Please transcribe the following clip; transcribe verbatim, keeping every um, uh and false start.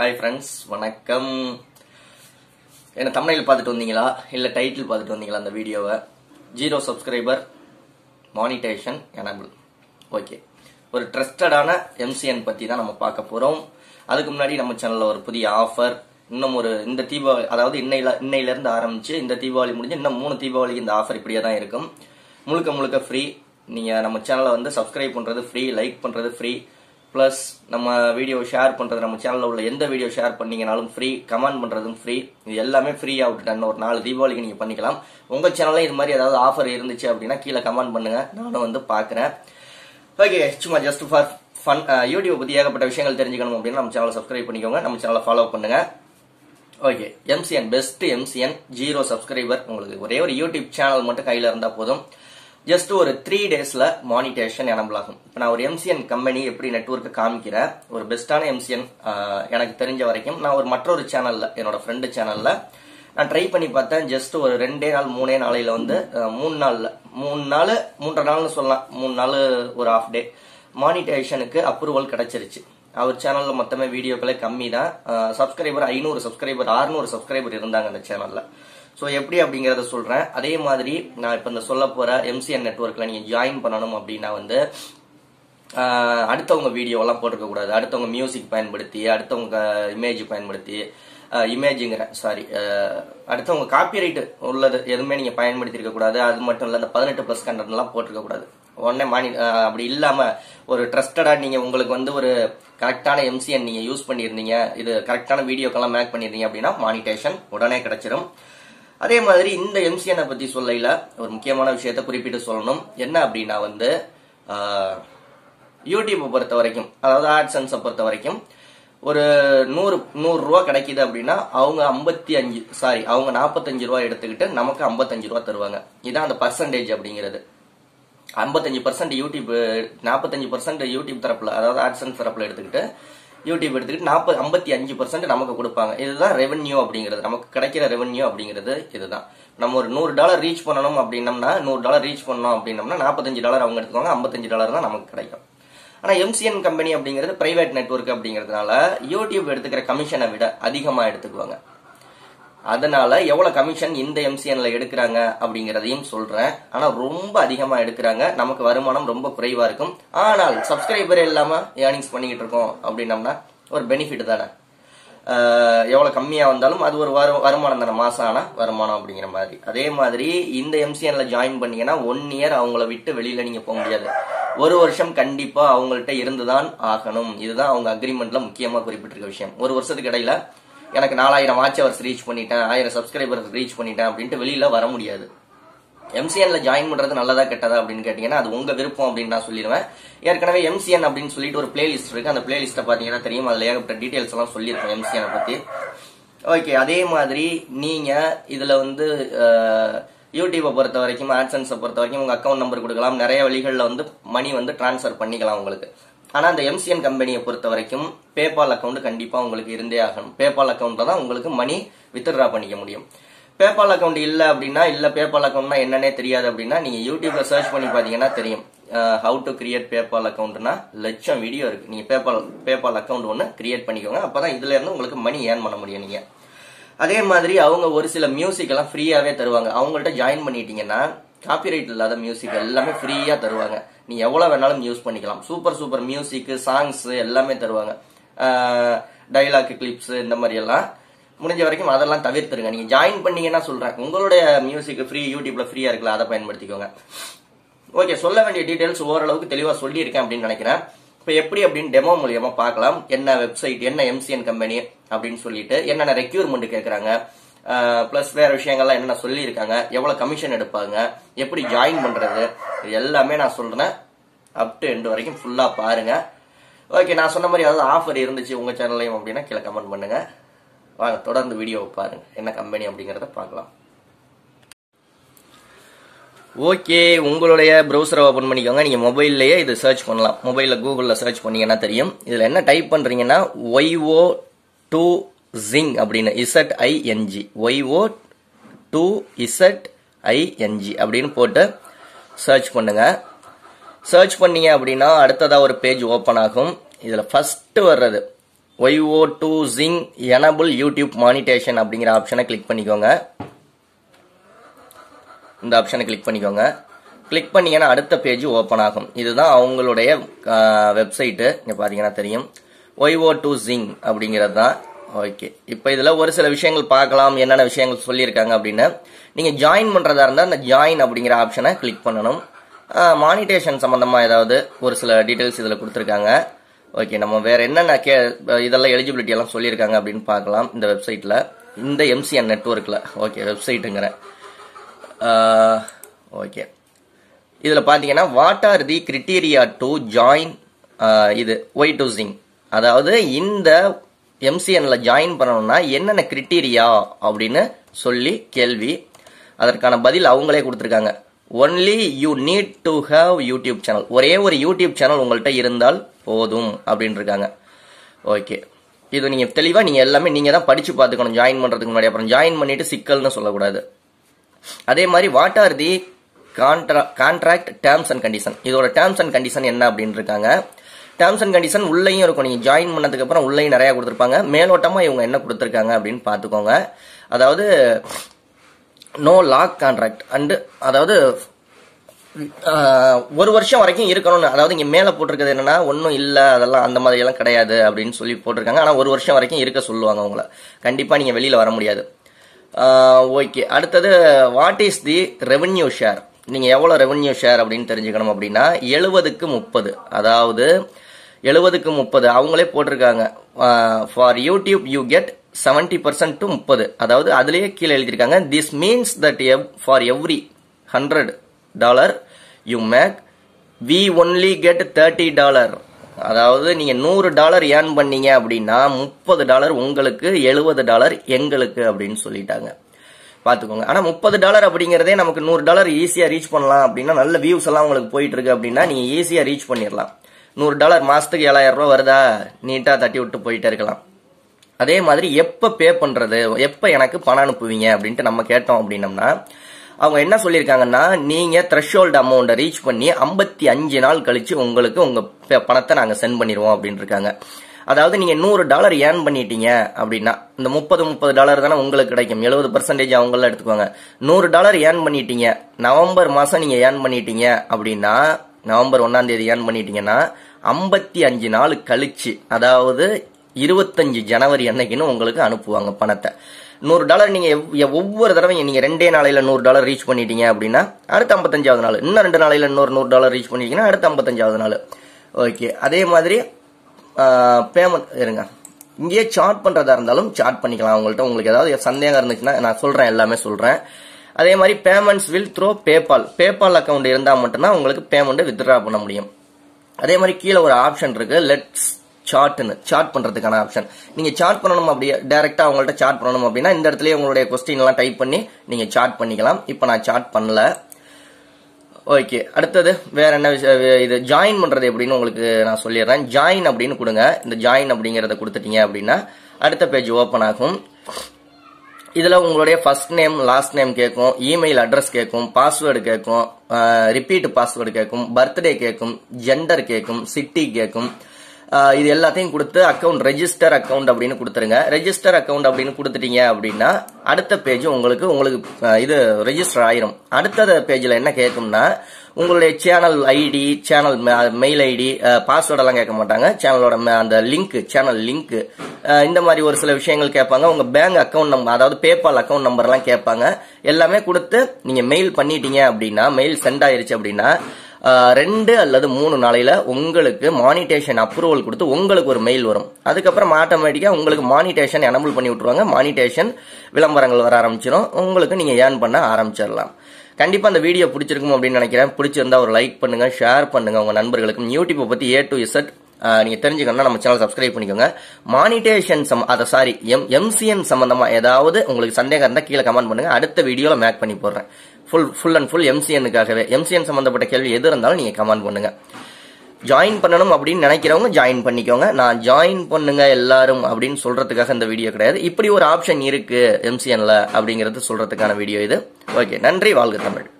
Hi friends, வணக்கம். என்ன thumbnail பார்த்துட்டு வந்தீங்களா இல்ல டைட்டில் பார்த்துட்டு வந்தீங்களா அந்த வீடியோவை? Zero subscriber monetisation enable. Okay. ஒரு ட்ரஸ்டடான M C N பத்தி தான் நம்ம பார்க்க போறோம். அதுக்கு முன்னாடி நம்ம சேனல்ல ஒரு புதிய ஆஃபர், இன்னும் ஒரு இந்த தீபாவளி, அதாவது இன்னையில இன்னையில இருந்து ஆரம்பிச்சு இந்த தீபாவளி முடிஞ்சு இன்னும் மூணு தீபாவளிக்கு இந்த ஆஃபர் இப்படியே தான் இருக்கும். முழுக்க முழுக்க ஃப்ரீ. நீங்க நம்ம சேனலை வந்து சப்ஸ்கிரைப் பண்றது ஃப்ரீ, லைக் பண்றது ஃப்ரீ. Plus, நம்ம வீடியோ ஷேர் பண்றது, நம்ம சேனல்ல உள்ள எந்த வீடியோ ஷேர் பண்ணீங்கனாலும் ஃப்ரீ, கமெண்ட் பண்றதும் ஃப்ரீ. இது எல்லாமே ஃப்ரீ அவுட் அண்ட் ஒரு நாலு தீபாவளிக்கு நீங்க பண்ணிக்கலாம். உங்க சேனல்ல இது மாதிரி ஏதாவது ஆஃபர் இருந்துச்சு அப்படின்னா கீழே கமெண்ட் பண்ணுங்க, நானும் வந்து பாக்குறேன். ஓகே, சும்மா ஜஸ்ட் ஃபார் ஃபன். யூடியூப் பத்தி ஏகப்பட்ட விஷயங்கள் தெரிஞ்சுக்கணும் அப்படின்னா நம்ம சேனலை சப்ஸ்கிரைப் பண்ணிக்கோங்க, நம்ம சேனலை ஃபாலோ பண்ணுங்க. Okay, M C N best M C N zero subscriber. உங்களுக்கு ஒரே ஒரு யூடியூப் சேனல் மட்டும் கையில இருந்தா போதும். ஜஸ்ட் ஒரு த்ரீ டேஸ்ல மானிடைசேஷன் எனபிள் ஆகும். இப்போ நான் ஒரு M C N கம்பெனி எப்படி நெட்வொர்க்கு காமிக்கிறேன், ஒரு பெஸ்டான M C N எனக்கு தெரிஞ்ச வரைக்கும் நான் ஒரு மற்றொரு சேனல்ல, என்னோட ஃப்ரெண்டு சேனல்ல நான் ட்ரை பண்ணி பார்த்தேன். ஜஸ்ட் ஒரு ரெண்டே நாள் மூணே நாளையில வந்து மூணு நாள்ல மூணு நாள் மூன்றரை நாள்னு சொல்லலாம், மூணு நாள் ஒரு ஆஃப் டே மானிடைசேஷனுக்கு அப்ரூவல் கிடைச்சிருச்சு. அவர் சேனல்ல மொத்தமே வீடியோக்களே கம்மி தான். சப்ஸ்கிரைபர் ஐநூறு சப்ஸ்கிரைபர் அறுநூறு சப்ஸ்கிரைபர் இருந்தாங்க அந்த சேனல்ல. ஸோ எப்படி அப்படிங்கிறத சொல்கிறேன். அதே மாதிரி நான் இப்போ இந்த சொல்ல போகிற M C N நெட்ஒர்க்கில் நீங்கள் ஜாயின் பண்ணணும் அப்படின்னா வந்து அடுத்தவங்க வீடியோலாம் போட்டிருக்கக்கூடாது. அடுத்தவங்க மியூசிக் பயன்படுத்தி, அடுத்தவங்க இமேஜ் பயன்படுத்தி இமேஜுங்கிற சாரி அடுத்தவங்க காப்பிரைட்டு உள்ளது எதுவுமே நீங்கள் பயன்படுத்தியிருக்கக்கூடாது. அது மட்டும் இல்லை, இந்த பதினெட்டு ப்ளஸ் கண்டென்ட்லாம் போட்டிருக்கக்கூடாது. உடனே மானி அப்படி இல்லாமல் ஒரு ட்ரஸ்டடாக நீங்கள் உங்களுக்கு வந்து ஒரு கரெக்டான M C N நீங்கள் யூஸ் பண்ணியிருந்தீங்க, இது கரெக்டான வீடியோக்கெல்லாம் மேக் பண்ணியிருந்தீங்க அப்படின்னா மானிடைசேஷன் உடனே கிடச்சிடும். அதே மாதிரி இந்த M C N பத்தி சொல்லையில ஒரு முக்கியமான விஷயத்த குறிப்பிட்டு சொல்லணும். என்ன அப்படின்னா வந்து யூடியூப்பை பொறுத்த வரைக்கும், அதாவது ஆட்சன்ஸை பொறுத்த வரைக்கும் ஒரு நூறு நூறு ரூபா கிடைக்குது அப்படின்னா அவங்க ஐம்பத்தி அஞ்சு சாரி அவங்க நாற்பத்தஞ்சு ரூபா எடுத்துக்கிட்டு நமக்கு ஐம்பத்தஞ்சு ரூபா தருவாங்க. இதான் அந்த பர்சன்டேஜ் அப்படிங்கிறது. ஐம்பத்தஞ்சு பர்சன்ட் யூடியூப், நாற்பத்தஞ்சு பர்சன்ட் யூடியூப் தரப்புல, அதாவது ஆட்சன்ஸ் தரப்புல எடுத்துக்கிட்டு யூடியூப் எடுத்துக்கிட்டு நாற்பது ஐம்பத்தி அஞ்சு பர்சன்ட் நமக்கு கொடுப்பாங்க. இதுதான் ரெவென்யூ அப்படிங்கிறது, நமக்கு கிடைக்கிற ரெவென்யூ அப்படிங்கிறது இதுதான். நம்ம ஒரு நூறு டாலர் ரீச் பண்ணணும் அப்படின்னம்னா நூறு டாலர் ரீச் பண்ணோம் அப்படின்னம்னா நாற்பத்தஞ்சு டாலர் அவங்க எடுத்துக்கோங்க, ஐம்பத்தஞ்சு டாலர் தான் நமக்கு கிடைக்கும். ஆனால் M C N கம்பெனி அப்படிங்கிறது பிரைவேட் நெட்வொர்க் அப்படிங்கிறதுனால யூடியூப் எடுத்துக்கிற கமிஷனை விட அதிகமாக எடுத்துக்குவாங்க. அதனால எவ்வளோ கமிஷன் இந்த M C Nல எடுக்கிறாங்க அப்படிங்கிறதையும் சொல்றேன். ஆனால் ரொம்ப அதிகமாக எடுக்கிறாங்க, நமக்கு வருமானம் ரொம்ப குறைவாக இருக்கும். ஆனால் சப்ஸ்கிரைபர் இல்லாமல் ஏர்னிங்ஸ் பண்ணிக்கிட்டு இருக்கோம் அப்படின்னம்னா ஒரு பெனிஃபிட் தானே. எவ்வளோ கம்மியாக வந்தாலும் அது ஒரு வரு வருமானம் தானே, மாசம் ஆனால் வருமானம் அப்படிங்கிற மாதிரி. அதே மாதிரி இந்த M C Nல ஜாயின் பண்ணீங்கன்னா ஒன் இயர் அவங்கள விட்டு வெளியில் நீங்கள் போக முடியாது. ஒரு வருஷம் கண்டிப்பாக அவங்கள்ட்ட இருந்துதான் ஆகணும். இதுதான் அவங்க அக்ரிமெண்ட்ல முக்கியமாக குறிப்பிட்டிருக்க விஷயம். ஒரு வருஷத்துக்கு இடையில எனக்கு நாலாயிரம் வாட்ச் அவர்ஸ் ரீச் பண்ணிட்டேன், ஆயிரம் சப்ஸ்கிரைபர்ஸ் ரீச் பண்ணிட்டேன் அப்படின்ட்டு வெளியில வர முடியாது. M C Nல ஜாயின் பண்றது நல்லதா கெட்டதா அப்படின்னு கேட்டீங்கன்னா அது உங்க விருப்பம் அப்படின்னு நான் சொல்லிடுவேன். ஏற்கனவே M C N அப்படின்னு சொல்லிட்டு ஒரு பிளேலிஸ்ட் இருக்கு, அந்த பிளேலிஸ்ட்டை பாத்தீங்கன்னா தெரியும், அதுல ஏகப்பட்ட டீடைல்ஸ் எல்லாம் சொல்லியிருக்கோம் M C N பத்தி. ஓகே, அதே மாதிரி நீங்க இதுல வந்து யூடியூப்பை பொறுத்த வரைக்கும் ஆட்சன்ஸை பொறுத்த வரைக்கும் உங்க அக்கௌண்ட் நம்பர் கொடுக்கலாம், நிறைய வழிகளில் வந்து மணி வந்து டிரான்ஸ்ஃபர் பண்ணிக்கலாம் உங்களுக்கு. ஆனால் அந்த M C N கம்பெனியை பொறுத்த வரைக்கும் பேபால் அக்கௌண்ட் கண்டிப்பாக உங்களுக்கு இருந்தே ஆகணும். பேபால் அக்கௌண்ட்டில் தான் உங்களுக்கு மணி வித்ட்ரா பண்ணிக்க முடியும். பேபால் அக்கௌண்ட் இல்லை அப்படின்னா, இல்லை பேபால் அக்கௌண்ட்னா என்னன்னே தெரியாது அப்படின்னா நீங்கள் யூடியூப்ல சர்ச் பண்ணி பார்த்தீங்கன்னா தெரியும், ஹவு டு கிரியேட் பேபால் அக்கௌண்ட்னா லட்சம் வீடியோ இருக்கு. நீங்கள் பேபால் பேபால் அக்கௌண்ட் ஒன்று கிரியேட் பண்ணிக்கோங்க, அப்போ தான் இதுல இருந்து உங்களுக்கு மணி ஏர்ன் பண்ண முடியும் நீங்கள். அதே மாதிரி அவங்க ஒரு சில மியூசிக் எல்லாம் ஃப்ரீயாகவே தருவாங்க. அவங்கள்ட்ட ஜாயின் பண்ணிட்டீங்கன்னா காப்பிரைட் இல்லாத மியூசிக் எல்லாமே ஃப்ரீயா தருவாங்க. நீ எவ்வளவு வேணாலும் யூஸ் பண்ணிக்கலாம். சூப்பர் சூப்பர் மியூசிக் சாங்ஸ் எல்லாமே தருவாங்க, டைலாக் கிளிப்ஸ் இந்த மாதிரி எல்லாம். முடிஞ்ச வரைக்கும் அதெல்லாம் தவிர்த்துருங்க. நீங்க ஜாயின் பண்ணீங்கன்னா சொல்றேன், உங்களுடைய மியூசிக் ஃப்ரீ யூடியூப்ல ஃப்ரீயா இருக்குல்ல, அதை பயன்படுத்திக்கோங்க. ஓகே, சொல்ல வேண்டிய டீடைல்ஸ் ஓரளவுக்கு தெளிவா சொல்லியிருக்கேன் அப்படின்னு நினைக்கிறேன். இப்போ எப்படி அப்படின்னு டெமோ மூலியமா பார்க்கலாம். என்ன வெப்சைட், என்ன M C N கம்பெனி அப்படின்னு சொல்லிட்டு என்னென்ன ரெக்யூர்மெண்ட் கேட்கறாங்க, பிளஸ் வேற விஷயங்கள்லாம் என்னென்ன சொல்லியிருக்காங்க, எவ்வளவு கமிஷன் எடுப்பாங்க, எப்படி ஜாயின் பண்றது, இது எல்லாமே நான் சொல்றேன். அப் டு எண்டு வரைக்கும் ஃபுல்லா பாருங்க. ஓகே, நான் சொன்ன மாதிரி ஏதாவது ஆஃபர் இருந்துச்சு உங்க சேனல்லையும் அப்படின்னா கீழே கமெண்ட் பண்ணுங்க. வாங்க தொடர்ந்து வீடியோவை பாருங்க, என்ன கம்பெனி அப்படிங்கறத பார்க்கலாம். ஓகே, உங்களுடைய ப்ரௌசரை ஓப்பன் பண்ணிக்கோங்க. நீங்க மொபைல்லையே இது சர்ச் பண்ணலாம். மொபைல்ல கூகுளில் சர்ச் பண்ணீங்கன்னா தெரியும். இதுல என்ன டைப் பண்றீங்கன்னா ஒய்ஓ டூ Zing அப்படின்னு Z I N G Y O two Z I N G அப்படின்னு போட்டு சர்ச் பண்ணுங்க. சர்ச் பண்ணீங்க அப்படின்னா அடுத்ததாக ஒரு பேஜ் ஓப்பன் ஆகும். இதில் ஃபர்ஸ்ட் வர்றது Y O two Zing Enable YouTube Monetization அப்படிங்கிற ஆப்ஷனை கிளிக் பண்ணிக்கோங்க. இந்த ஆப்ஷனை கிளிக் பண்ணிக்கோங்க. கிளிக் பண்ணீங்கன்னா அடுத்த பேஜ் ஓப்பன் ஆகும். இதுதான் அவங்களுடைய வெப்சைட்டு. இங்கே பார்த்தீங்கன்னா தெரியும் Y O two Zing அப்படிங்கிறது தான். ஓகே, இப்போ இதில் ஒரு சில விஷயங்கள் பார்க்கலாம். என்னென்ன விஷயங்கள் சொல்லியிருக்காங்க அப்படின்னு நீங்கள் ஜாயின் பண்ணுறதா இருந்தால் அந்த ஜாயின் அப்படிங்கிற ஆப்ஷனை கிளிக் பண்ணணும். மானிட்டேஷன் சம்மந்தமாக ஏதாவது ஒரு சில டீட்டெயில்ஸ் இதில் கொடுத்துருக்காங்க. ஓகே, நம்ம வேறு என்னென்ன கே இதெல்லாம் எலிஜிபிலிட்டி எல்லாம் சொல்லியிருக்காங்க அப்படின்னு பார்க்கலாம். இந்த வெப்சைட்டில் இந்த M C N நெட்வொர்க்கில் ஓகே வெப்சைட்டுங்கிற ஓகே இதில் பார்த்தீங்கன்னா what are the criteria to join இது ஒய் டு ஜிங், அதாவது இந்த M C Nல ஜாயின் பண்ணணும்னா என்னென்ன கிரிட்டீரியா அப்படின்னு சொல்லி கேள்வி. அதற்கான பதில் அவங்களே கொடுத்துருக்காங்க. Only you need to have YouTube channel, ஒரே ஒரு யூடியூப் சேனல் உங்கள்கிட்ட இருந்தால் போதும் அப்படின்னு இருக்காங்க. ஓகே, இது நீங்கள் தெளிவாக நீங்கள் எல்லாமே நீங்கள் தான் படித்து பார்த்துக்கணும் ஜாயின் பண்ணுறதுக்கு முன்னாடி. அப்புறம் ஜாயின் பண்ணிவிட்டு சிக்கல்னு சொல்லக்கூடாது. அதே மாதிரி what are the contra contract terms and condition, இதோட டேர்ம்ஸ் அண்ட் கண்டிஷன் என்ன அப்படின்னு இருக்காங்க. டேர்ம்ஸ் அண்ட் கண்டிஷன் உள்ளேயும் இருக்கும். நீங்கள் ஜாயின் பண்ணதுக்கப்புறம் உள்ளேயும் நிறையா கொடுத்துருப்பாங்க. மேலோட்டமாக இவங்க என்ன கொடுத்துருக்காங்க அப்படின்னு பார்த்துக்கோங்க. அதாவது நோ லாக் கான்ட்ராக்ட் அண்டு, அதாவது ஒரு வருஷம் வரைக்கும் இருக்கணும்னு, அதாவது இங்கே மேலே போட்டிருக்கிறது என்னென்னா ஒன்றும் இல்லை அதெல்லாம் அந்த மாதிரியெல்லாம் கிடையாது அப்படின்னு சொல்லி போட்டிருக்காங்க. ஆனால் ஒரு வருஷம் வரைக்கும் இருக்க சொல்லுவாங்க அவங்கள. கண்டிப்பாக நீங்கள் வெளியில் வர முடியாது. ஓகே, அடுத்தது what is the revenue share, நீங்கள் எவ்வளோ ரெவென்யூ ஷேர் அப்படின்னு தெரிஞ்சுக்கணும் அப்படின்னா எழுபதுக்கு முப்பது, அதாவது எழுபதுக்கு முப்பது அவங்களே போட்டிருக்காங்க. For YouTube you get seventy percent to முப்பது, அதாவது அதுலேயே கீழே எழுதியிருக்காங்க this means that for every hundred dollar you make we only get thirty dollar, அதாவது நீங்கள் நூறு டாலர் ஏர்ன் பண்ணீங்க அப்படின்னா முப்பது டாலர் உங்களுக்கு, எழுபது டாலர் எங்களுக்கு அப்படின்னு சொல்லிட்டாங்க. பார்த்துக்கோங்க. ஆனால் முப்பது டாலர் அப்படிங்கிறதே நமக்கு நூறு டாலர் ஈஸியாக ரீச் பண்ணலாம் அப்படின்னா, நல்ல வியூஸ் எல்லாம் உங்களுக்கு போயிட்டு இருக்கு அப்படின்னா நீங்கள் ஈஸியாக ரீச் பண்ணிடலாம். நூறு டாலர் மாதத்துக்கு ஏழாயிரம் ரூபா வருதா, நீட்டாக தட்டி விட்டு போயிட்டே இருக்கலாம். அதே மாதிரி எப்போ பே பண்ணுறது, எப்போ எனக்கு பணம் அனுப்புவீங்க அப்படின்ட்டு நம்ம கேட்டோம் அப்படின்னம்னா அவங்க என்ன சொல்லியிருக்காங்கன்னா நீங்கள் த்ரெஷ்ஹோல்டு அமௌண்ட்டை ரீச் பண்ணி ஐம்பத்தி அஞ்சு நாள் கழித்து உங்களுக்கு உங்கள் பணத்தை நாங்கள் சென்ட் பண்ணிடுவோம் அப்படின்னு இருக்காங்க. அதாவது நீங்கள் நூறு டாலர் ஏர்ன் பண்ணிட்டீங்க அப்படின்னா இந்த முப்பது முப்பது டாலர் தானே உங்களுக்கு கிடைக்கும், எழுபது பர்சன்டேஜ் அவங்களாம் எடுத்துக்குவாங்க. நூறு டாலர் ஏர்ன் பண்ணிட்டீங்க, நவம்பர் மாதம் நீங்கள் ஏர்ன் பண்ணிட்டீங்க அப்படின்னா, நவம்பர் ஒன்றாம் தேதி ஏர்ன் பண்ணிட்டீங்கன்னா ஐம்பத்தி அஞ்சு நாள் கழிச்சு, அதாவது இருபத்தஞ்சு ஜனவரி அன்னைக்குன்னு உங்களுக்கு அனுப்புவாங்க பணத்தை. நூறு டாலர் நீங்கள் ஒவ்வொரு தடவை நீங்கள் ரெண்டே நாளையில் நூறு டாலர் ரீச் பண்ணிட்டீங்க அப்படின்னா அடுத்த ஐம்பத்தஞ்சாவது நாள், இன்னும் ரெண்டு நாளையில் இன்னொரு நூறு டாலர் ரீச் பண்ணிட்டீங்கன்னா அடுத்த ஐம்பத்தஞ்சாவது நாள். ஓகே, அதே மாதிரி பேமெண்ட் இருங்க, இங்கேயே சார்ட் பண்ணுறதா இருந்தாலும் சார்ட் பண்ணிக்கலாம் அவங்கள்ட்ட. உங்களுக்கு ஏதாவது சந்தேகம் இருந்துச்சுன்னா நான் சொல்கிறேன், எல்லாமே சொல்கிறேன். அதே மாதிரி payments will through PayPal, PayPal account இருந்தால் மட்டும்தான் உங்களுக்கு பேமெண்ட்டு வித்ட்ரா பண்ண முடியும். அதே மாதிரி கீழே ஒரு ஆப்ஷன் இருக்குது லெட்ஸ் சார்ட்னு, சார்ட் பண்ணுறதுக்கான ஆப்ஷன். நீங்கள் சார்ட் பண்ணணும் அப்படியே டேரெக்டாக அவங்கள்ட்ட சார்ட் பண்ணணும் அப்படின்னா இந்த இடத்துலேயே உங்களுடைய கொஸ்டின்லாம் டைப் பண்ணி நீங்கள் சார்ட் பண்ணிக்கலாம். இப்போ நான் சார்ட் பண்ணல. ஓகே, அடுத்தது வேற என்ன இது ஜாயின் பண்ணுறது எப்படின்னு உங்களுக்கு நான் சொல்லிடுறேன். ஜாயின் அப்படின்னு கொடுங்க. இந்த ஜாயின் அப்படிங்கிறத கொடுத்துட்டீங்க அப்படின்னா அடுத்த பேஜ் ஓப்பன் ஆகும். இதில் உங்களுடைய ஃபர்ஸ்ட் நேம் லாஸ்ட் நேம் கேட்கும், இமெயில் அட்ரஸ் கேட்கும், பாஸ்வேர்டு கேட்கும், ரிப்பீட் பாஸ்வேர்டு கேட்கும், பர்த்டே கேட்கும், ஜெண்டர் கேட்கும், சிட்டி கேட்கும். இது எல்லாத்தையும் கொடுத்து அக்கௌண்ட் ரெஜிஸ்டர் அக்கௌண்ட் அப்படின்னு கொடுத்துருங்க. ரெஜிஸ்டர் அக்கௌண்ட் அப்படின்னு கொடுத்துட்டீங்க அப்படின்னா அடுத்த பேஜ் உங்களுக்கு உங்களுக்கு இது ரெஜிஸ்டர் ஆயிரும். அடுத்த பேஜில் என்ன கேட்கும்னா உங்களுடைய channel ID, channel mail ID, பாஸ்வேர்டெல்லாம் கேட்க மாட்டாங்க. சேனலோட அந்த லிங்க், சேனல் லிங்க், இந்த மாதிரி ஒரு சில விஷயங்கள் கேட்பாங்க. உங்கள் பேங்க் அக்கௌண்ட் நம்பர், அதாவது பேபால் அக்கௌண்ட் நம்பர்லாம் கேட்பாங்க. எல்லாமே கொடுத்து நீங்கள் மெயில் பண்ணிட்டீங்க அப்படின்னா, மெயில் சென்ட் ஆயிருச்சு அப்படின்னா ரெண்டு அல்லது மூணு நாளையில் உங்களுக்கு மானிட்டேஷன் அப்ரூவல் கொடுத்து உங்களுக்கு ஒரு மெயில் வரும். அதுக்கப்புறம் ஆட்டோமேட்டிக்காக உங்களுக்கு மானிட்டேஷன் எனபிள் பண்ணி விட்டுருவாங்க. மானிட்டேஷன் விளம்பரங்கள் வர ஆரம்பிச்சிடும். உங்களுக்கு நீங்கள் ஏர்ன் பண்ண ஆரம்பிச்சிடலாம். கண்டிப்பாக அந்த வீடியோ பிடிச்சிருக்கும் அப்படின்னு நினைக்கிறேன். பிடிச்சிருந்தா ஒரு லைக் பண்ணுங்கள், ஷேர் பண்ணுங்கள் உங்கள் நண்பர்களுக்கும். யூடியூப்பை பற்றி ஏ டு இசட் நீங்கள் தெரிஞ்சுக்கணும்னா நம்ம சேனல் சப்ஸ்கிரைப் பண்ணிக்கோங்க. மானிட்டேஷன் சம் அதை சாரி எம் எம்சிஎன் சம்மந்தமாக ஏதாவது உங்களுக்கு சந்தேகம் இருந்தால் கீழே கமெண்ட் பண்ணுங்கள். அடுத்த வீடியோவில் மேக் பண்ணி போடுறேன். ஃபுல் ஃபுல் அண்ட் ஃபுல் எம்சிஎனுக்காகவே. எம்சிஎன் சம்மந்தப்பட்ட கேள்வி எது இருந்தாலும் நீங்கள் கமெண்ட் பண்ணுங்கள். ஜாயின் பண்ணணும் அப்படின்னு நினைக்கிறவங்க ஜாயின் பண்ணிக்கோங்க. நான் ஜாயின் பண்ணுங்கள் எல்லாரும் அப்படின்னு சொல்கிறதுக்காக இந்த வீடியோ கிடையாது. இப்படி ஒரு ஆப்ஷன் இருக்குது எம்சிஎனில் அப்படிங்கிறது சொல்கிறதுக்கான வீடியோ இது. ஓகே, நன்றி. வாழ்க தமிழ்.